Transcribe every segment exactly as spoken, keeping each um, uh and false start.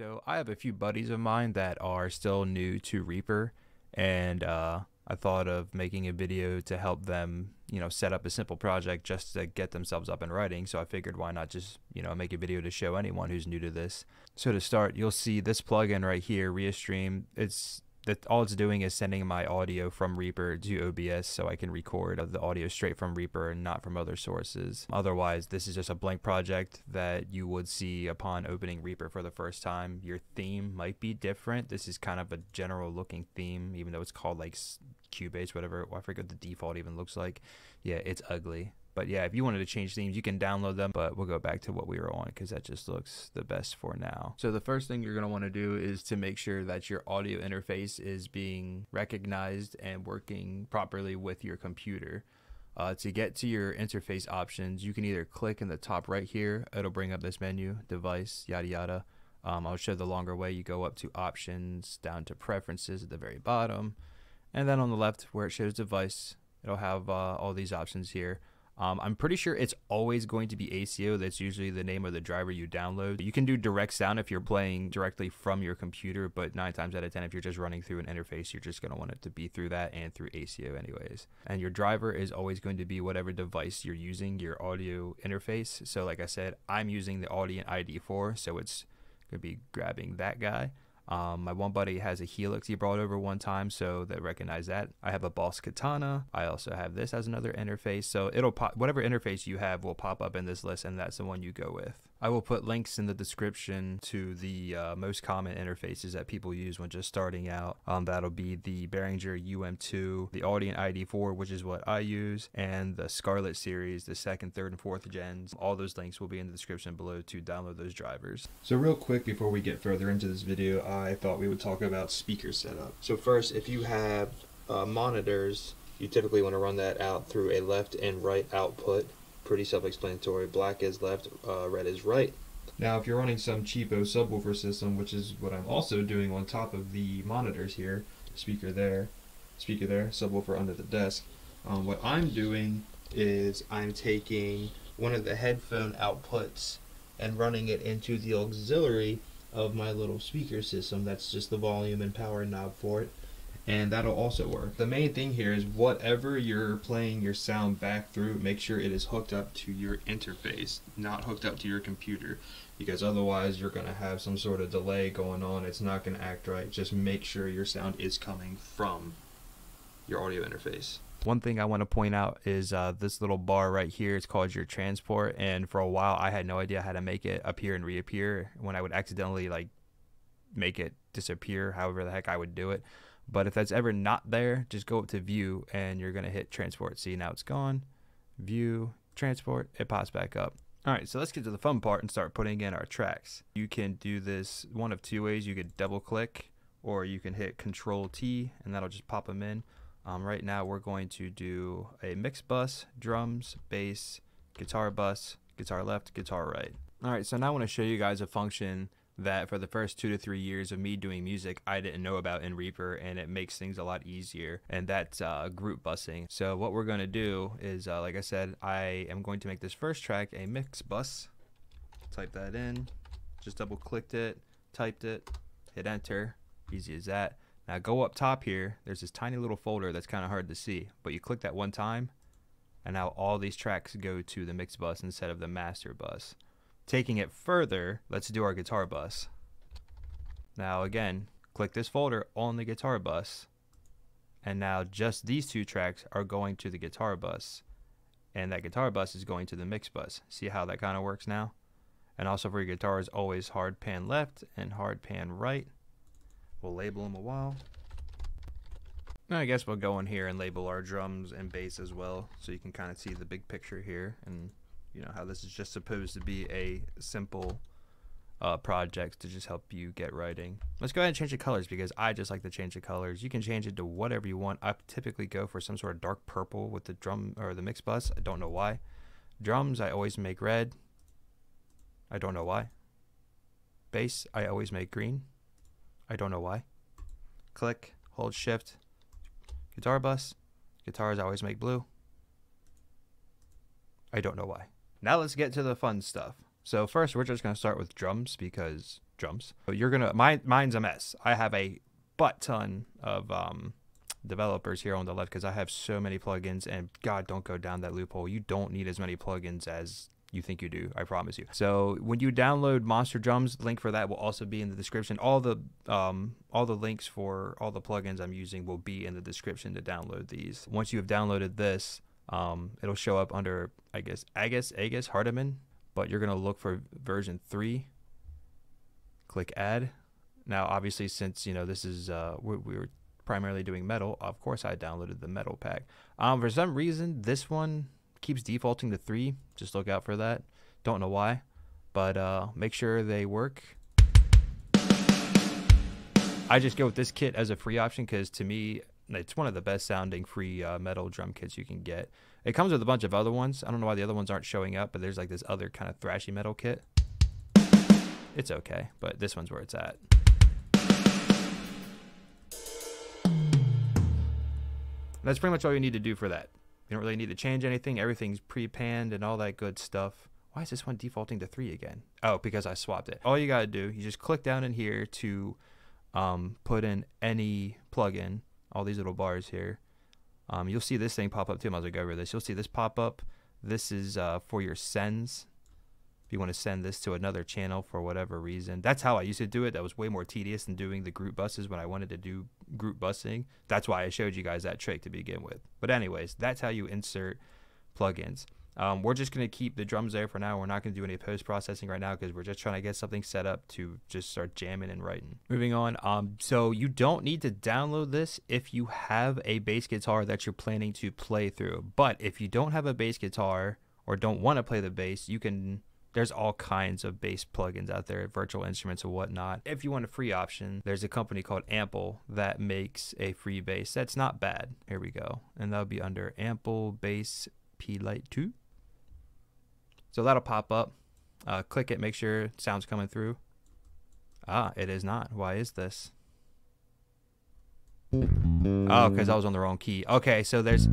So I have a few buddies of mine that are still new to Reaper, and uh, I thought of making a video to help them, you know, set up a simple project just to get themselves up and writing. So I figured, why not just, you know, make a video to show anyone who's new to this. So to start, you'll see this plugin right here, ReaStream. It's that all it's doing is sending my audio from Reaper to O B S, so I can record the audio straight from Reaper and not from other sources. Otherwise, this is just a blank project that you would see upon opening Reaper for the first time. Your theme might be different. This is kind of a general looking theme, even though it's called like Cubase, whatever. I forget what the default even looks like. Yeah, it's ugly. But yeah, if you wanted to change themes, you can download them, but we'll go back to what we were on because that just looks the best for now. So the first thing you're going to want to do is to make sure that your audio interface is being recognized and working properly with your computer. Uh, to get to your interface options, you can either click in the top right here. It'll bring up this menu, device, yada yada. Um, I'll show the longer way. You go up to options, down to preferences at the very bottom. And then on the left where it shows device, it'll have uh, all these options here. Um, I'm pretty sure it's always going to be A C O. That's usually the name of the driver you download. You can do direct sound if you're playing directly from your computer, but nine times out of ten, if you're just running through an interface, you're just going to want it to be through that and through A C O anyways. And your driver is always going to be whatever device you're using, your audio interface. So like I said, I'm using the Audient I D four, so it's going to be grabbing that guy. Um, my one buddy has a Helix he brought over one time, so they recognize that. I have a Boss Katana. I also have this as another interface, so it'll pop, whatever interface you have will pop up in this list, and that's the one you go with. I will put links in the description to the uh, most common interfaces that people use when just starting out. Um, that'll be the Behringer U M two, the Audient I D four, which is what I use, and the Scarlett series, the second, third, and fourth gens. All those links will be in the description below to download those drivers. So real quick, before we get further into this video, I thought we would talk about speaker setup. So first, if you have uh, monitors, you typically want to run that out through a left and right output. Pretty self-explanatory. Black is left, uh, red is right. Now if you're running some cheapo subwoofer system, which is what I'm also doing on top of the monitors here, speaker there, speaker there, subwoofer under the desk, um, what I'm doing is I'm taking one of the headphone outputs and running it into the auxiliary of my little speaker system. That's just the volume and power knob for it, and that'll also work. The main thing here is whatever you're playing your sound back through, make sure it is hooked up to your interface, not hooked up to your computer, because otherwise you're going to have some sort of delay going on. It's not going to act right. Just make sure your sound is coming from your audio interface. One thing I want to point out is uh, this little bar right here. It's called your transport, and for a while I had no idea how to make it appear and reappear when I would accidentally like make it disappear, however the heck I would do it. But if that's ever not there, just go up to view and you're going to hit transport. See, now it's gone. View, transport, it pops back up. All right, so let's get to the fun part and start putting in our tracks. You can do this one of two ways. You could double click, or you can hit control T and that'll just pop them in. Um, right now we're going to do a mix bus, drums, bass, guitar bus, guitar left, guitar right. All right, so now I want to show you guys a function that for the first two to three years of me doing music, I didn't know about in Reaper, and it makes things a lot easier, and that's uh, group busing. So what we're gonna do is, uh, like I said, I am going to make this first track a mix bus. Type that in, just double clicked it, typed it, hit enter, easy as that. Now go up top here, there's this tiny little folder that's kinda hard to see, but you click that one time, and now all these tracks go to the mix bus instead of the master bus. Taking it further, let's do our guitar bus. Now again, click this folder on the guitar bus, and now just these two tracks are going to the guitar bus, and that guitar bus is going to the mix bus. See how that kind of works now? And also for your guitars, always hard pan left and hard pan right. We'll label them a while. Now I guess we'll go in here and label our drums and bass as well, so you can kind of see the big picture here, and you know how this is just supposed to be a simple uh, project to just help you get writing. Let's go ahead and change the colors, because I just like to change the colors. You can change it to whatever you want. I typically go for some sort of dark purple with the drum or the mix bus. I don't know why. Drums, I always make red. I don't know why. Bass, I always make green. I don't know why. Click, hold shift. Guitar bus, guitars, I always make blue. I don't know why. Now let's get to the fun stuff. So first we're just going to start with drums, because drums. But you're gonna, mine, mine's a mess. I have a butt ton of um, developers here on the left because I have so many plugins, and God, don't go down that loophole. You don't need as many plugins as you think you do, I promise you. So when you download Monster Drums, link for that will also be in the description. All the um, all the links for all the plugins I'm using will be in the description to download these. Once you have downloaded this, um, it'll show up under, I guess, Agus, Agus, Hardiman, but you're gonna look for version three, click add. Now, obviously, since, you know, this is, uh, we, we were primarily doing metal, of course I downloaded the metal pack. Um, for some reason, this one keeps defaulting to three. Just look out for that. Don't know why, but uh, make sure they work. I just go with this kit as a free option because to me, it's one of the best sounding free uh, metal drum kits you can get. It comes with a bunch of other ones. I don't know why the other ones aren't showing up, but there's like this other kind of thrashy metal kit. It's okay, but this one's where it's at. That's pretty much all you need to do for that. You don't really need to change anything. Everything's pre-panned and all that good stuff. Why is this one defaulting to three again? Oh, because I swapped it. All you gotta do, you just click down in here to um, put in any plugin, all these little bars here. Um, you'll see this thing pop up too. Might as well go over this. You'll see this pop up. This is uh, for your sends. If you wanna send this to another channel for whatever reason. That's how I used to do it. That was way more tedious than doing the group buses when I wanted to do group busing. That's why I showed you guys that trick to begin with. But anyways, that's how you insert plugins. Um, we're just going to keep the drums there for now. We're not going to do any post-processing right now because we're just trying to get something set up to just start jamming and writing. Moving on, um, so you don't need to download this if you have a bass guitar that you're planning to play through. But if you don't have a bass guitar or don't want to play the bass, you can... There's all kinds of bass plugins out there, virtual instruments and whatnot. If you want a free option, there's a company called Ample that makes a free bass that's not bad. Here we go. And that'll be under Ample Bass P Lite two. So that'll pop up. Uh, click it, make sure sound's coming through. Ah, it is not. Why is this? Oh, because I was on the wrong key. Okay, so there's...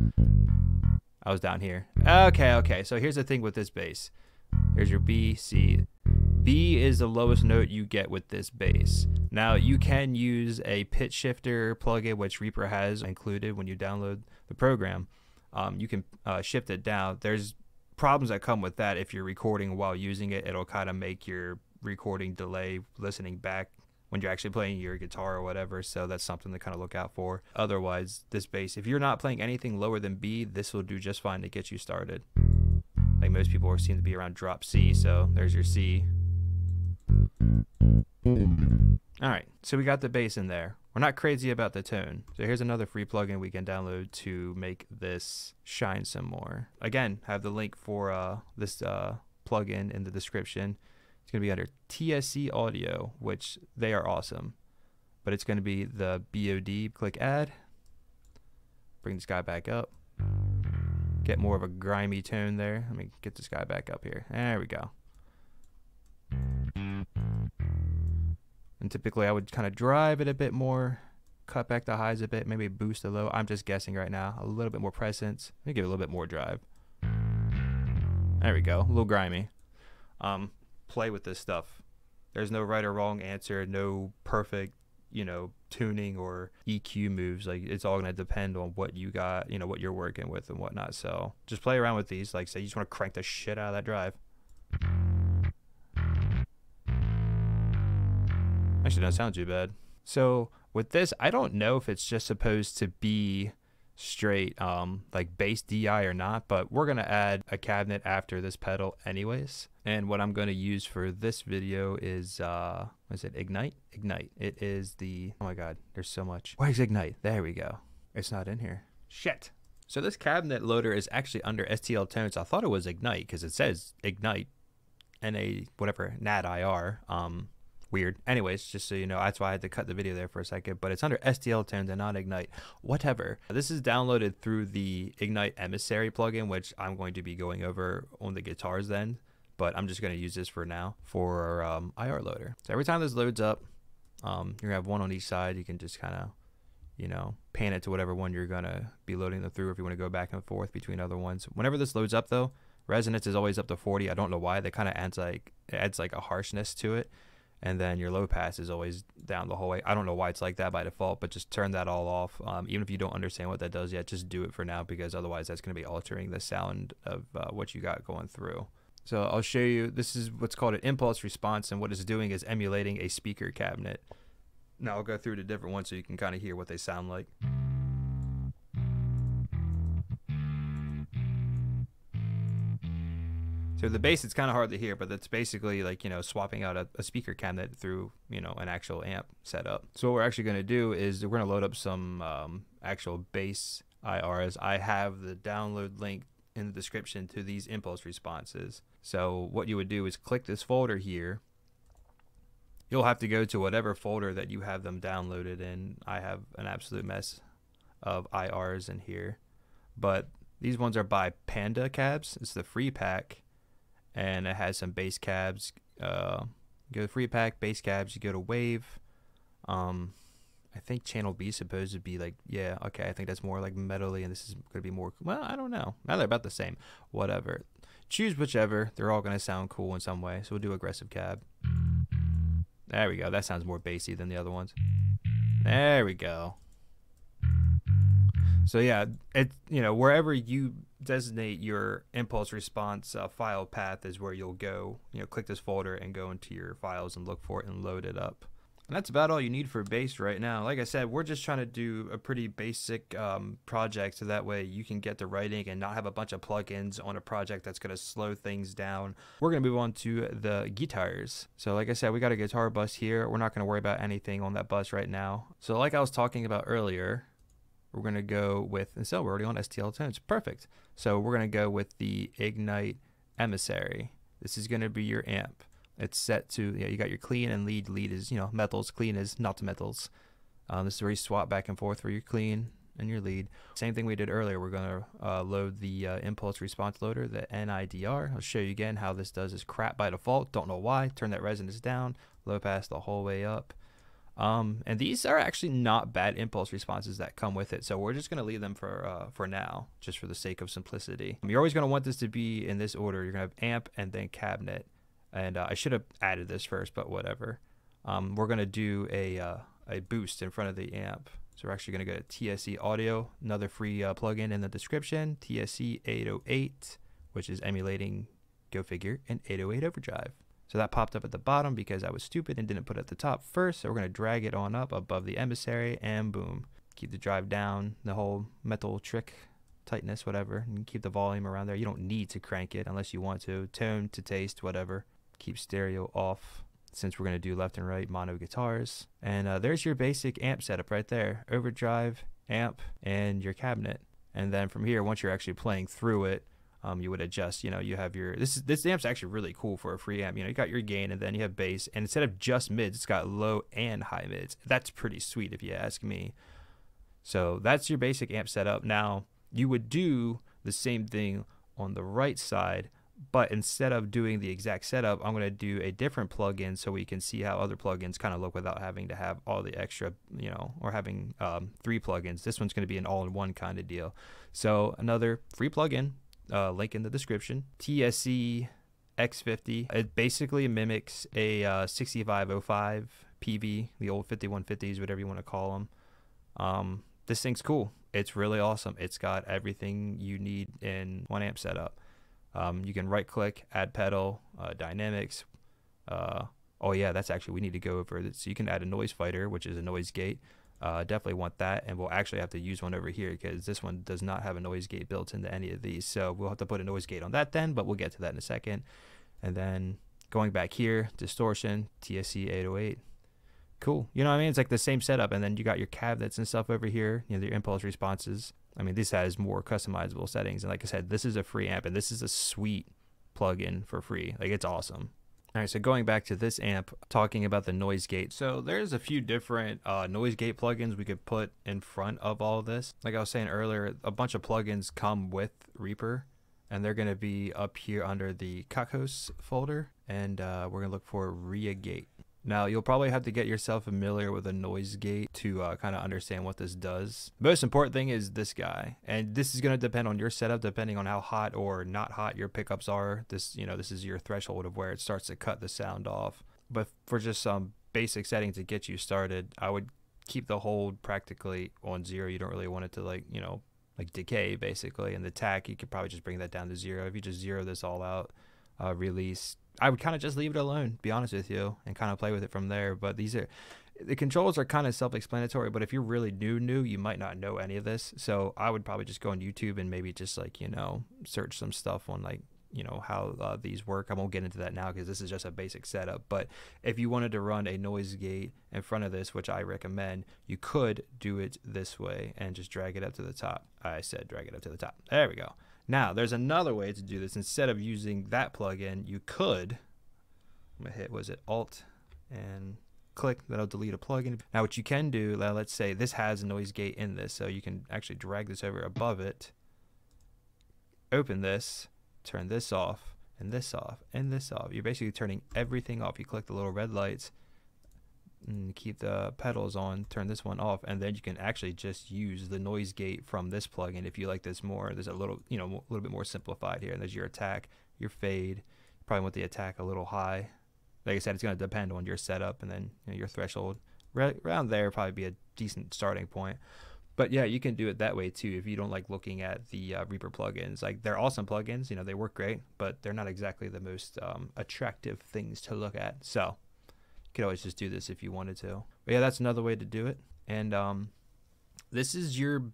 I was down here. Okay, okay. So here's the thing with this bass. Here's your B, C. B is the lowest note you get with this bass. Now you can use a pitch shifter plugin, which Reaper has included when you download the program. Um, you can uh, shift it down. There's problems that come with that. If you're recording while using it, it'll kind of make your recording delay listening back when you're actually playing your guitar or whatever. So that's something to kind of look out for. Otherwise, this bass, if you're not playing anything lower than B, this will do just fine to get you started. Like most people seem to be around drop C, so there's your C. All right, so we got the bass in there. We're not crazy about the tone. So here's another free plugin we can download to make this shine some more. Again, have the link for uh, this uh, plugin in the description. It's gonna be under T S E Audio, which they are awesome, but it's gonna be the B O D. Click add, bring this guy back up. Get more of a grimy tone there. Let me get this guy back up here. There we go. And typically I would kind of drive it a bit more, cut back the highs a bit, maybe boost the low. I'm just guessing right now. A little bit more presence. Let me give it a little bit more drive. There we go. A little grimy. Um, play with this stuff. There's no right or wrong answer, no perfect, you know, tuning or E Q moves. Like, it's all gonna depend on what you got, you know, what you're working with and whatnot. So just play around with these. Like, say you just want to crank the shit out of that drive. Actually doesn't sound too bad. So with this, I don't know if it's just supposed to be straight um like bass D I or not, but we're gonna add a cabinet after this pedal anyways. And what I'm gonna use for this video is uh what is it, Ignite? Ignite. It is the, oh my god, there's so much. Where's Ignite? There we go. It's not in here. Shit. So this cabinet loader is actually under S T L tones. I thought it was Ignite because it says Ignite N A whatever N A D I R. Um Weird. Anyways, just so you know, that's why I had to cut the video there for a second, but it's under S T L tones and not Ignite. Whatever. This is downloaded through the Ignite Emissary plugin, which I'm going to be going over on the guitars then, but I'm just going to use this for now for um, I R loader. So every time this loads up, um, you're going to have one on each side. You can just kind of, you know, pan it to whatever one you're going to be loading them through if you want to go back and forth between other ones. Whenever this loads up though, resonance is always up to forty. I don't know why. That kind of adds like, adds like a harshness to it. and then your low pass is always down the whole way. I don't know why it's like that by default, but just turn that all off. Um, even if you don't understand what that does yet, just do it for now, because otherwise that's going to be altering the sound of uh, what you got going through. So I'll show you, this is what's called an impulse response, and what it's doing is emulating a speaker cabinet. Now I'll go through the different ones so you can kind of hear what they sound like. So the bass, it's kind of hard to hear, but that's basically like, you know, swapping out a, a speaker cabinet through, you know, an actual amp setup. So what we're actually going to do is we're going to load up some um, actual bass I Rs. I have the download link in the description to these impulse responses. So what you would do is click this folder here. You'll have to go to whatever folder that you have them downloaded in. I have an absolute mess of I Rs in here, but these ones are by Panda Cabs. It's the free pack. And it has some bass cabs. Uh, you go to free pack, bass cabs, you go to wave. Um, I think channel B is supposed to be like, yeah, okay, I think that's more like metally, and this is going to be more, well, I don't know. Now they're about the same. Whatever. Choose whichever. They're all going to sound cool in some way. So we'll do aggressive cab. There we go. That sounds more bassy than the other ones. There we go. So yeah, it, you know, wherever you designate your impulse response uh, file path is where you'll go. You know, click this folder and go into your files and look for it and load it up. And that's about all you need for bass right now. Like I said, we're just trying to do a pretty basic um, project, so that way you can get to writing and not have a bunch of plugins on a project that's going to slow things down. We're going to move on to the guitars. So like I said, we got a guitar bus here. We're not going to worry about anything on that bus right now. So like I was talking about earlier, we're going to go with, and so we're already on S T L tones. Perfect. So we're going to go with the Ignite Emissary. This is going to be your amp. It's set to, you know, you got your clean and lead. Lead is, you know, metals. Clean is not metals. Um, this is where you swap back and forth for your clean and your lead. Same thing we did earlier. We're going to uh, load the uh, impulse response loader, the N I D R. I'll show you again how this does is crap by default. Don't know why. Turn that resonance down. Low pass the whole way up. Um, and these are actually not bad impulse responses that come with it. So we're just going to leave them for uh, for now, just for the sake of simplicity. You're always going to want this to be in this order. You're going to have amp and then cabinet. And uh, I should have added this first, but whatever. Um, we're going to do a, uh, a boost in front of the amp. So we're actually going to go to T S E Audio, another free uh, plugin in the description, T S E eight oh eight, which is emulating, go figure, an eight oh eight overdrive. So that popped up at the bottom because I was stupid and didn't put it at the top first. So we're going to drag it on up above the emissary and boom. Keep the drive down, the whole metal trick, tightness, whatever. And keep the volume around there. You don't need to crank it unless you want to. Tone to taste, whatever. Keep stereo off since we're going to do left and right mono guitars. And uh, there's your basic amp setup right there. Overdrive, amp, and your cabinet. And then from here, once you're actually playing through it, Um, you would adjust, you know, you have your, this is, this amp's actually really cool for a free amp. You know, you got your gain and then you have bass, and instead of just mids, it's got low and high mids. That's pretty sweet if you ask me. So that's your basic amp setup. Now you would do the same thing on the right side, but instead of doing the exact setup, I'm going to do a different plugin so we can see how other plugins kind of look without having to have all the extra, you know, or having um, three plugins. This one's going to be an all-in-one kind of deal. So another free plugin. Uh, link in the description. T S E X fifty. It basically mimics a uh, sixty-five oh five P V, the old fifty-one fifties, whatever you want to call them. Um, this thing's cool. It's really awesome. It's got everything you need in one amp setup. Um, you can right-click, add pedal, uh, dynamics. Uh, oh yeah, that's actually, we need to go over this. So you can add a noise fighter, which is a noise gate. Uh, definitely want that, and we'll actually have to use one over here because this one does not have a noise gate built into any of these, so we'll have to put a noise gate on that then, but we'll get to that in a second. And then going back here, distortion, T S E eight oh eight. Cool. You know what I mean? It's like the same setup, and then you got your cabinets and stuff over here, you know, your impulse responses. I mean, this has more customizable settings, and like I said, this is a free amp, and this is a sweet plug-in for free. Like, it's awesome. All right, so going back to this amp, talking about the noise gate. So there's a few different uh, noise gate plugins we could put in front of all this. Like I was saying earlier, a bunch of plugins come with Reaper, and they're going to be up here under the Cockos folder, and uh, we're going to look for ReaGate. Now, you'll probably have to get yourself familiar with a noise gate to uh, kind of understand what this does. The most important thing is this guy, and this is going to depend on your setup, depending on how hot or not hot your pickups are. This, you know, this is your threshold of where it starts to cut the sound off. but for just some basic setting to get you started, I would keep the hold practically on zero. You don't really want it to, like, you know, like decay basically. And the tack, you could probably just bring that down to zero. If you just zero this all out, uh, release, I would kind of just leave it alone, be honest with you, and kind of play with it from there. But these are, the controls are kind of self-explanatory, but if you're really new, new, you might not know any of this. So I would probably just go on YouTube and maybe just, like, you know, search some stuff on, like, you know, how uh, these work. I won't get into that now because this is just a basic setup. But if you wanted to run a noise gate in front of this, which I recommend, you could do it this way and just drag it up to the top. I said drag it up to the top. There we go. Now there's another way to do this. Instead of using that plugin, you could, I'm gonna hit, was it Alt and click, that'll delete a plugin. Now what you can do, let's say this has a noise gate in this, so you can actually drag this over above it, open this, turn this off and this off and this off. You're basically turning everything off. You click the little red lights and keep the pedals on, turn this one off, and then you can actually just use the noise gate from this plugin if you like this more. There's a little, you know, a little bit more simplified here, and there's your attack, your fade. You probably want the attack a little high. Like I said, it's going to depend on your setup, and then, you know, your threshold. Right around there probably be a decent starting point. But yeah, you can do it that way too if you don't like looking at the uh, Reaper plugins. Like, they're awesome plugins, you know, they work great, but they're not exactly the most um, attractive things to look at. So you could always just do this if you wanted to. But yeah, that's another way to do it. And um, this is your,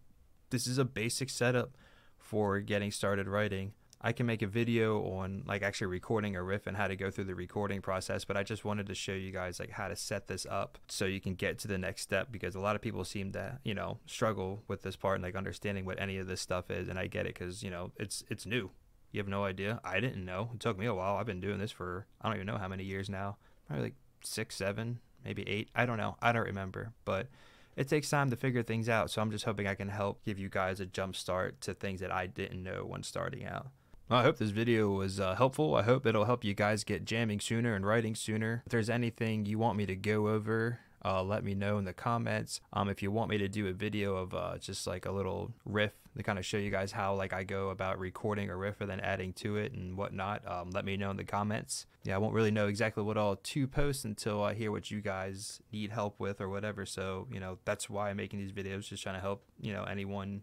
this is a basic setup for getting started writing. I can make a video on, like, actually recording a riff and how to go through the recording process, but I just wanted to show you guys, like, how to set this up so you can get to the next step, because a lot of people seem to, you know, struggle with this part and, like, understanding what any of this stuff is. And I get it, because, you know, it's it's new. You have no idea. I didn't know. It took me a while. I've been doing this for, I don't even know how many years now. Probably like six, seven, maybe eight. I don't know. I don't remember. But it takes time to figure things out. So I'm just hoping I can help give you guys a jump start to things that I didn't know when starting out. Well, I hope this video was uh, helpful. I hope it'll help you guys get jamming sooner and writing sooner. If there's anything you want me to go over, uh, let me know in the comments. Um, if you want me to do a video of uh, just like a little riff to kind of show you guys how, like, I go about recording a riff and then adding to it and whatnot, um, let me know in the comments. Yeah, I won't really know exactly what I'll to post until I hear what you guys need help with or whatever. So, you know, that's why I'm making these videos, just trying to help, you know, anyone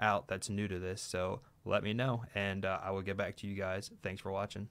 out that's new to this. So let me know, and uh, I will get back to you guys. Thanks for watching.